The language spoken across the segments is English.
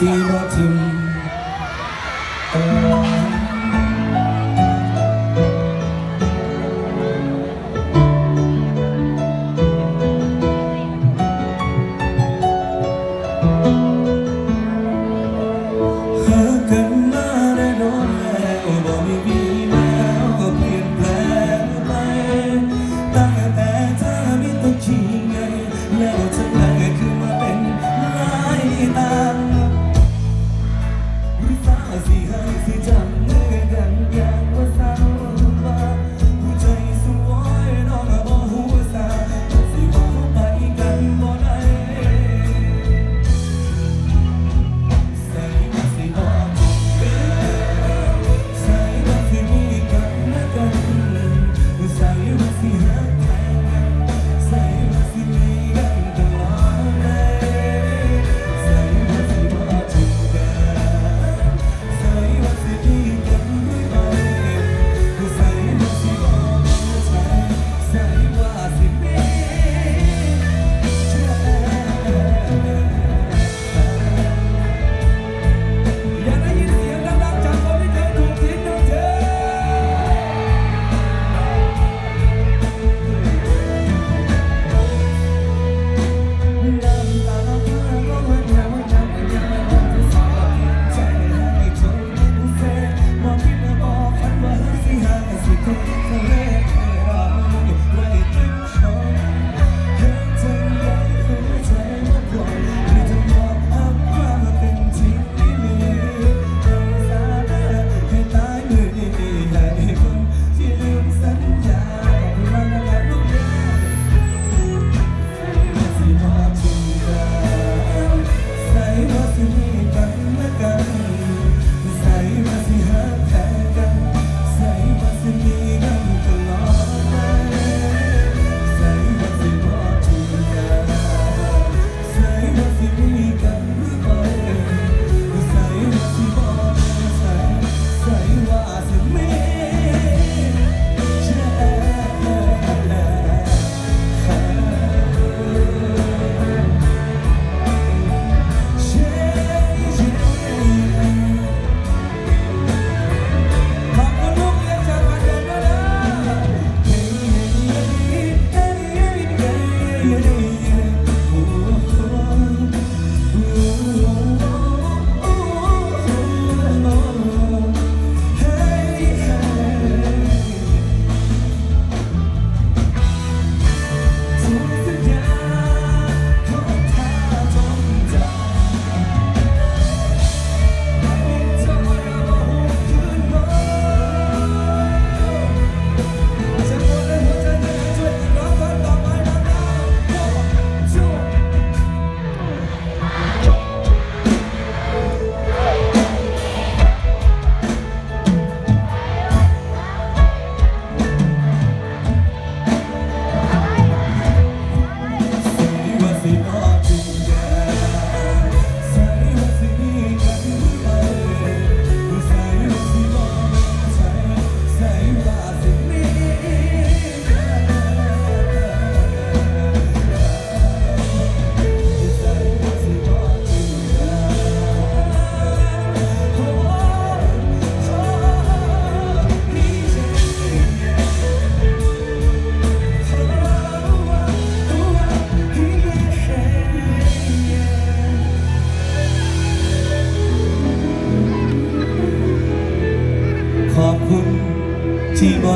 sea bottom.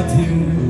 Thank you.